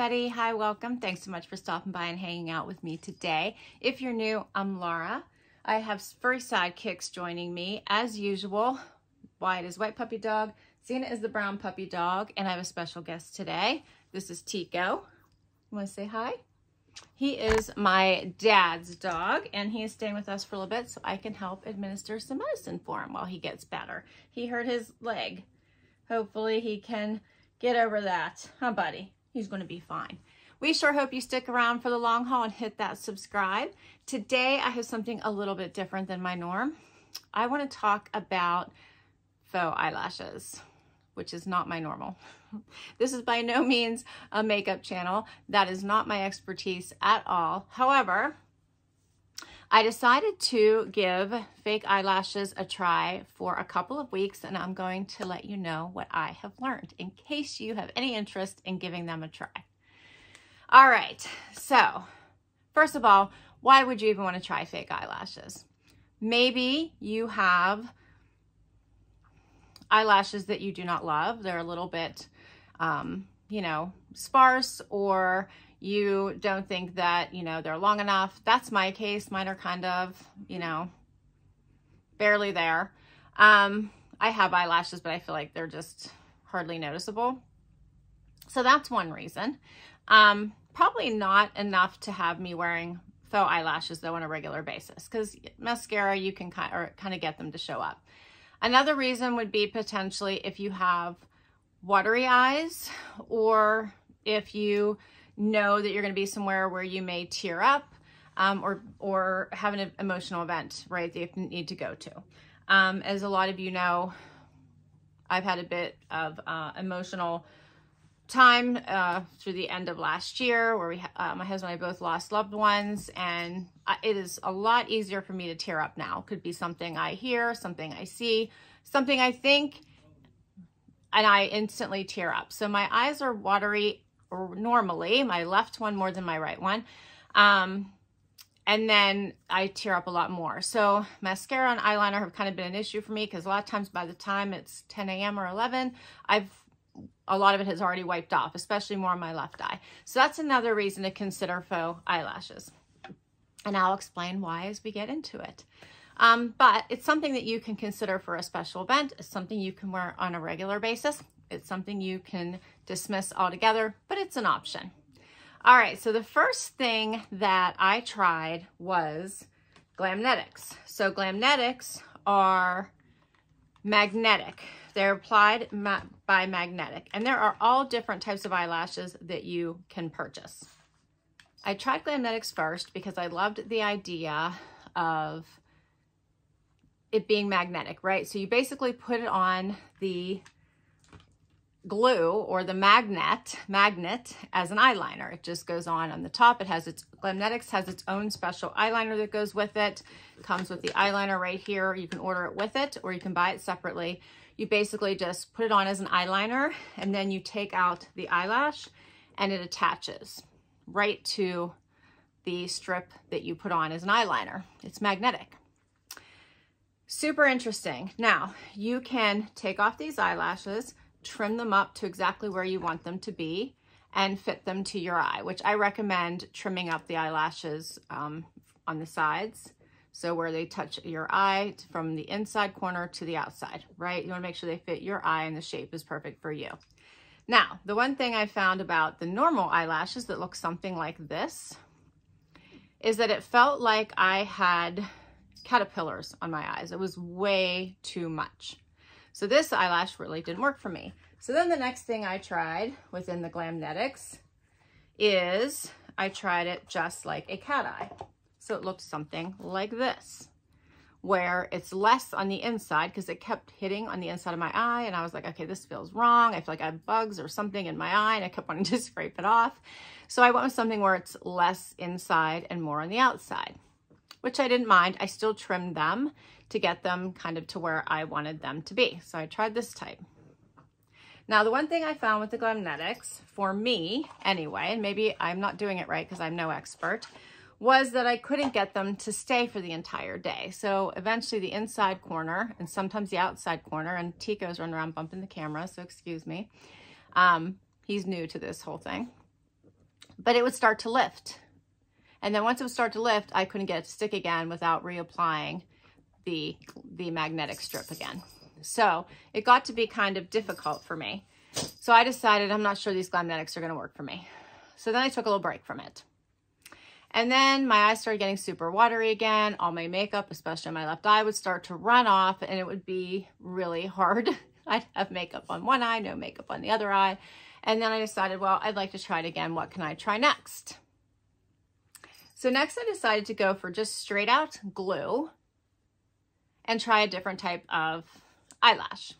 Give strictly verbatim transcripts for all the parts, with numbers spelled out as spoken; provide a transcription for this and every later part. everybody. Hi, welcome. Thanks so much for stopping by and hanging out with me today. If you're new, I'm Laura. I have furry sidekicks joining me as usual. Wyatt is white puppy dog. Zena is the brown puppy dog. And I have a special guest today. This is Tico. You want to say hi? He is my dad's dog, and he is staying with us for a little bit so I can help administer some medicine for him while he gets better. He hurt his leg. Hopefully he can get over that. Huh, buddy? He's going to be fine. We sure hope you stick around for the long haul and hit that subscribe. Today, I have something a little bit different than my norm. I want to talk about faux eyelashes, which is not my normal. This is by no means a makeup channel. That is not my expertise at all. However, I decided to give fake eyelashes a try for a couple of weeks, and I'm going to let you know what I have learned in case you have any interest in giving them a try. All right, so first of all, why would you even want to try fake eyelashes? Maybe you have eyelashes that you do not love. They're a little bit, um, you know, sparse, or you don't think that, you know, they're long enough. That's my case. Mine are kind of, you know, barely there. Um, I have eyelashes, but I feel like they're just hardly noticeable. So that's one reason. Um, probably not enough to have me wearing faux eyelashes though on a regular basis, because mascara, you can kind or kind of get them to show up. Another reason would be potentially if you have watery eyes, or if you know that you're going to be somewhere where you may tear up um, or, or have an emotional event, right, that you need to go to. Um, as a lot of you know, I've had a bit of uh, emotional time uh, through the end of last year where we, uh, my husband and I both lost loved ones, and I, it is a lot easier for me to tear up now. Could be something I hear, something I see, something I think, and I instantly tear up. So my eyes are watery normally, my left one more than my right one. Um, and then I tear up a lot more. So mascara and eyeliner have kind of been an issue for me because a lot of times by the time it's ten A M or eleven, I've a lot of it has already wiped off, especially more on my left eye. So that's another reason to consider faux eyelashes. And I'll explain why as we get into it. Um, but it's something that you can consider for a special event. It's something you can wear on a regular basis. It's something you can dismiss altogether, but it's an option. All right, so the first thing that I tried was Glamnetics. So Glamnetics are magnetic. They're applied ma by magnetic, and there are all different types of eyelashes that you can purchase. I tried Glamnetics first because I loved the idea of it being magnetic, right? So you basically put it on the glue or the magnet magnet as an eyeliner. It just goes on on the top. It has its Glamnetics has its own special eyeliner that goes with it. It comes with the eyeliner right here. You can order it with it, or you can buy it separately. You basically just put it on as an eyeliner, and then you take out the eyelash and it attaches right to the strip that you put on as an eyeliner. It's magnetic. Super interesting. Now you can take off these eyelashes, trim them up to exactly where you want them to be, and fit them to your eye, which I recommend trimming up the eyelashes um, on the sides. So where they touch your eye from the inside corner to the outside, right? You wanna make sure they fit your eye and the shape is perfect for you. Now, the one thing I found about the normal eyelashes that look something like this is that it felt like I had caterpillars on my eyes. It was way too much. So this eyelash really didn't work for me. So then the next thing I tried within the Glamnetics is I tried it just like a cat eye. So it looked something like this, where it's less on the inside because it kept hitting on the inside of my eye. And I was like, okay, this feels wrong. I feel like I have bugs or something in my eye, and I kept wanting to scrape it off. So I went with something where it's less inside and more on the outside, which I didn't mind. I still trimmed them to get them kind of to where I wanted them to be. So I tried this type. Now, the one thing I found with the Glamnetics, for me anyway, and maybe I'm not doing it right because I'm no expert, was that I couldn't get them to stay for the entire day. So eventually the inside corner and sometimes the outside corner, and Tico's running around bumping the camera, so excuse me. Um, he's new to this whole thing. but it would start to lift. And then once it would start to lift, I couldn't get it to stick again without reapplying the, the magnetic strip again. So it got to be kind of difficult for me. So I decided I'm not sure these Glamnetics are going to work for me. So then I took a little break from it. And then my eyes started getting super watery again. All my makeup, especially my left eye, would start to run off, and it would be really hard. I'd have makeup on one eye, no makeup on the other eye. And then I decided, well, I'd like to try it again. What can I try next? So next I decided to go for just straight out glue and try a different type of eyelash.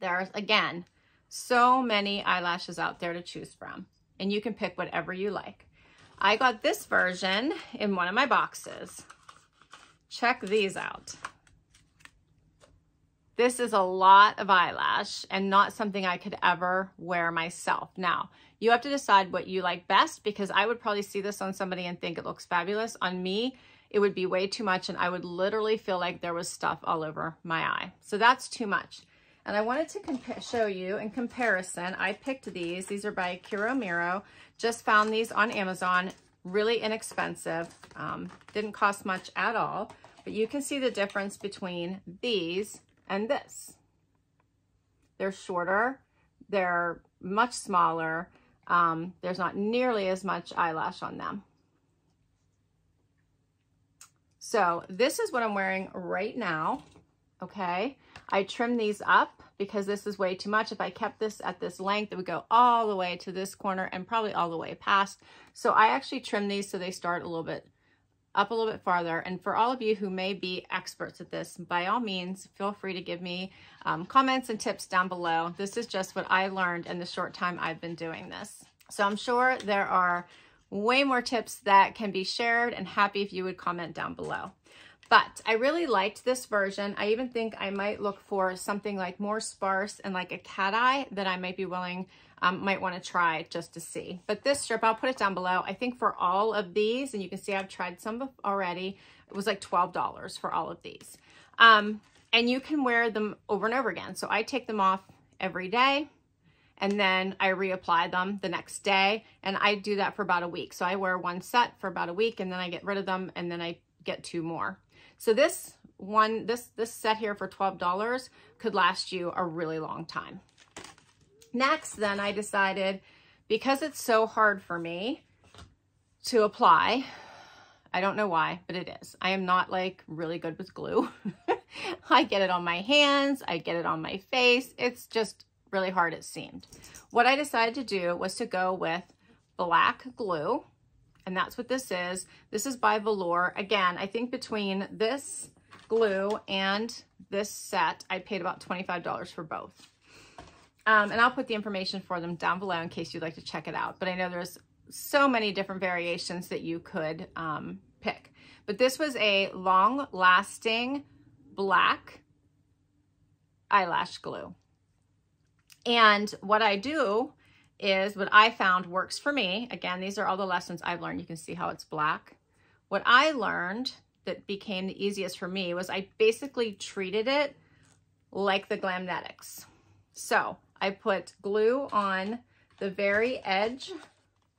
There's, again, so many eyelashes out there to choose from, and you can pick whatever you like. I got this version in one of my boxes. Check these out. This is a lot of eyelash and not something I could ever wear myself. Now, you have to decide what you like best, because I would probably see this on somebody and think it looks fabulous. On me, it would be way too much, and I would literally feel like there was stuff all over my eye. So that's too much. And I wanted to show you in comparison, I picked these. These are by Kiromiro. Just found these on Amazon, really inexpensive. Um, didn't cost much at all, but you can see the difference between these and this. They're shorter, they're much smaller. Um, there's not nearly as much eyelash on them. So this is what I'm wearing right now, okay? I trimmed these up because this is way too much. If I kept this at this length, it would go all the way to this corner and probably all the way past. So I actually trimmed these so they start a little bit up, a little bit farther. And for all of you who may be experts at this, by all means, feel free to give me um, comments and tips down below. This is just what I learned in the short time I've been doing this. So I'm sure there are way more tips that can be shared, and happy if you would comment down below. But I really liked this version. I even think I might look for something like more sparse and like a cat eye that I might be willing, um, might want to try just to see. But this strip, I'll put it down below. I think for all of these, and you can see I've tried some already, it was like twelve dollars for all of these. Um, and you can wear them over and over again. So I take them off every day, and then I reapply them the next day. And I do that for about a week. So I wear one set for about a week, and then I get rid of them, and then I get two more. So this one, this, this set here for twelve dollars could last you a really long time. Next, then I decided, because it's so hard for me to apply, I don't know why, but it is. I am not like really good with glue. I get it on my hands. I get it on my face. It's just really hard, it seemed. What I decided to do was to go with black glue. And that's what this is. This is by Velour. Again, I think between this glue and this set, I paid about twenty-five dollars for both. Um, and I'll put the information for them down below in case you'd like to check it out. But I know there's so many different variations that you could um, pick. But this was a long-lasting black eyelash glue. And what I do is what I found works for me. Again, these are all the lessons I've learned. You can see how it's black. What I learned that became the easiest for me was I basically treated it like the Glamnetics. So I put glue on the very edge,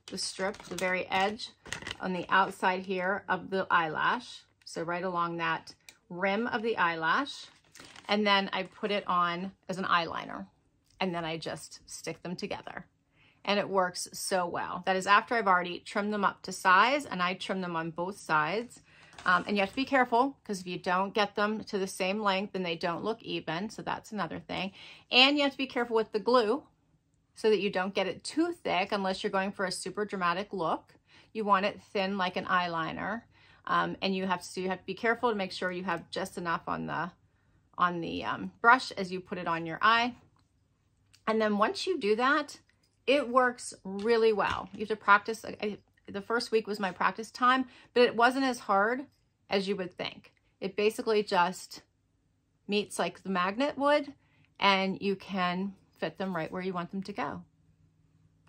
the strip, the very edge on the outside here of the eyelash. So right along that rim of the eyelash. And then I put it on as an eyeliner. And then I just stick them together. And it works so well. That is after I've already trimmed them up to size, and I trim them on both sides. Um, and you have to be careful, because if you don't get them to the same length, then they don't look even. So that's another thing. And you have to be careful with the glue so that you don't get it too thick unless you're going for a super dramatic look. You want it thin like an eyeliner. Um, and you have to, so you have to be careful to make sure you have just enough on the, on the um, brush as you put it on your eye. And then once you do that, it works really well. You have to practice. The first week was my practice time, but it wasn't as hard as you would think. It basically just meets like the magnet would, and you can fit them right where you want them to go.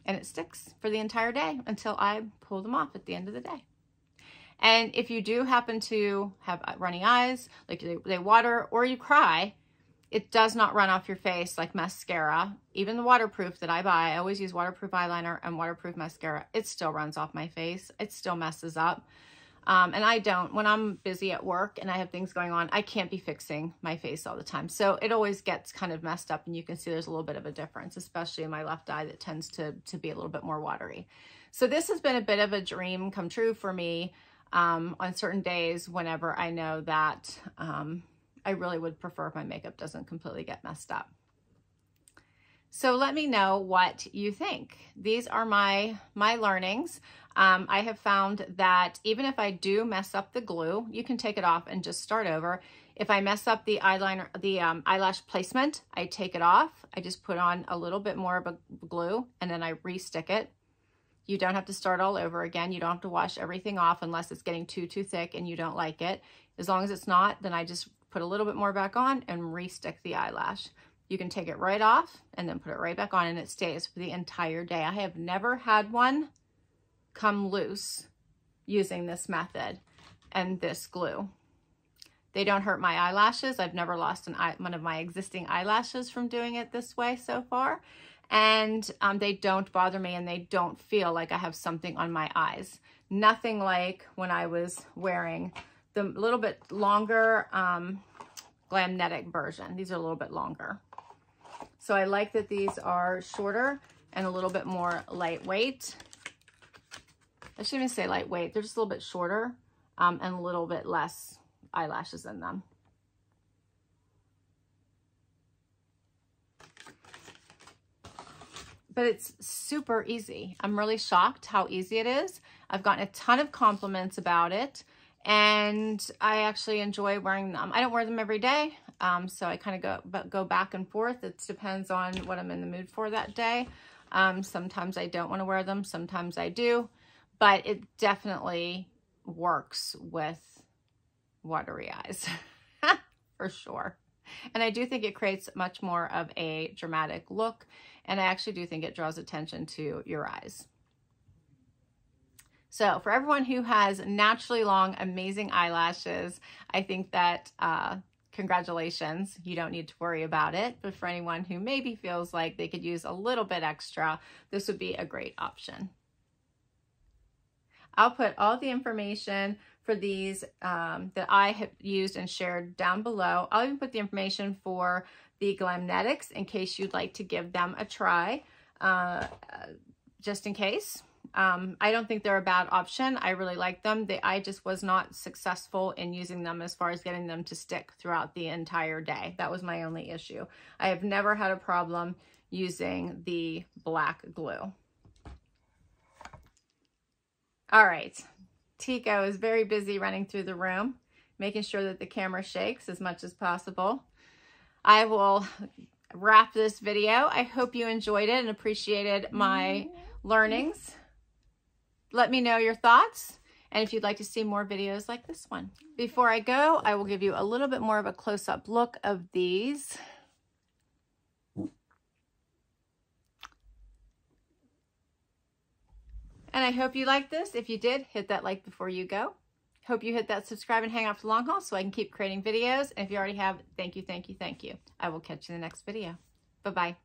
And it sticks for the entire day until I pull them off at the end of the day. And if you do happen to have runny eyes, like they water, or you cry, It does not run off your face like mascara. Even the waterproof that I buy, I always use waterproof eyeliner and waterproof mascara. It still runs off my face. It still messes up. Um, and I don't, when I'm busy at work and I have things going on, I can't be fixing my face all the time. So it always gets kind of messed up, and you can see there's a little bit of a difference, especially in my left eye that tends to, to be a little bit more watery. So this has been a bit of a dream come true for me um, on certain days whenever I know that um, I really would prefer if my makeup doesn't completely get messed up. So let me know what you think. These are my, my learnings. Um, I have found that even if I do mess up the glue, you can take it off and just start over. If I mess up the eyeliner, the um, eyelash placement, I take it off. I just put on a little bit more of a glue and then I restick it. You don't have to start all over again. You don't have to wash everything off unless it's getting too, too thick and you don't like it. As long as it's not, then I just put a little bit more back on and restick the eyelash. You can take it right off and then put it right back on, and it stays for the entire day. I have never had one come loose using this method and this glue. They don't hurt my eyelashes. I've never lost an eye, one of my existing eyelashes from doing it this way so far. And um, they don't bother me, and they don't feel like I have something on my eyes. Nothing like when I was wearing the little bit longer um, Glamnetic version. These are a little bit longer. So I like that these are shorter and a little bit more lightweight. I shouldn't even say lightweight. They're just a little bit shorter um, and a little bit less eyelashes in them. But it's super easy. I'm really shocked how easy it is. I've gotten a ton of compliments about it, and I actually enjoy wearing them. I don't wear them every day. Um, so I kind of go, but go back and forth. It depends on what I'm in the mood for that day. Um, sometimes I don't want to wear them. Sometimes I do, but it definitely works with watery eyes for sure. And I do think it creates much more of a dramatic look. And I actually do think it draws attention to your eyes. So for everyone who has naturally long, amazing eyelashes, I think that uh, congratulations, you don't need to worry about it. But for anyone who maybe feels like they could use a little bit extra, this would be a great option. I'll put all the information for these um, that I have used and shared down below. I'll even put the information for the Glamnetics in case you'd like to give them a try, uh, just in case. Um, I don't think they're a bad option. I really like them. They, I just was not successful in using them as far as getting them to stick throughout the entire day. That was my only issue. I have never had a problem using the black glue. All right. Tico is very busy running through the room, making sure that the camera shakes as much as possible. I will wrap this video. I hope you enjoyed it and appreciated my learnings. Let me know your thoughts and if you'd like to see more videos like this one. Before I go, I will give you a little bit more of a close-up look of these. And I hope you liked this. If you did, hit that like before you go. Hope you hit that subscribe and hang out for the long haul so I can keep creating videos. And if you already have, thank you, thank you, thank you. I will catch you in the next video. Bye-bye.